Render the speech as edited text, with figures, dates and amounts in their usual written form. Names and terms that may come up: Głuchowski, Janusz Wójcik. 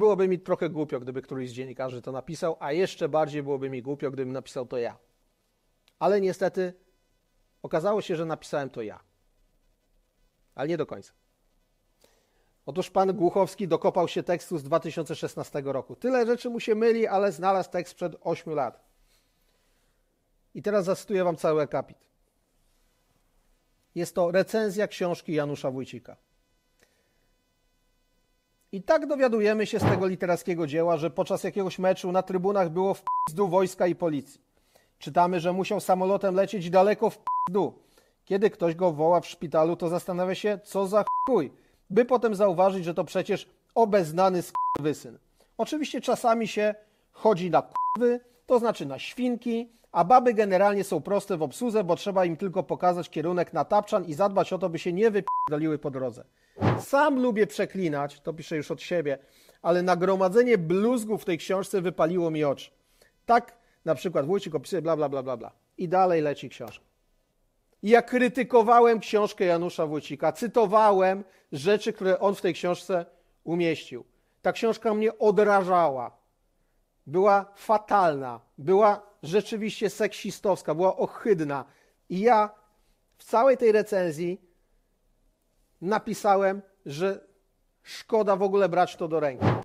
byłoby mi trochę głupio, gdyby któryś z dziennikarzy to napisał, a jeszcze bardziej byłoby mi głupio, gdybym napisał to ja. Ale niestety okazało się, że napisałem to ja. Ale nie do końca. Otóż pan Głuchowski dokopał się tekstu z 2016 roku. Tyle rzeczy mu się myli, ale znalazł tekst sprzed 8 lat. I teraz zacytuję wam cały akapit. Jest to recenzja książki Janusza Wójcika. I tak dowiadujemy się z tego literackiego dzieła, że podczas jakiegoś meczu na trybunach było w p***du wojska i policji. Czytamy, że musiał samolotem lecieć daleko w p***du. Kiedy ktoś go woła w szpitalu, to zastanawia się, co za chuj, by potem zauważyć, że to przecież obeznany skurwysyn. Oczywiście czasami się chodzi na kurwy, to znaczy na świnki, a baby generalnie są proste w obsłudze, bo trzeba im tylko pokazać kierunek na tapczan i zadbać o to, by się nie wypierdoliły po drodze. Sam lubię przeklinać, to piszę już od siebie, ale nagromadzenie bluzgów w tej książce wypaliło mi oczy. Tak na przykład Wójcik opisuje bla, bla, bla, bla, bla. I dalej leci książka. Ja krytykowałem książkę Janusza Wójcika, cytowałem rzeczy, które on w tej książce umieścił. Ta książka mnie odrażała. Była fatalna, była rzeczywiście seksistowska, była ohydna. I ja w całej tej recenzji napisałem, że szkoda w ogóle brać to do ręki.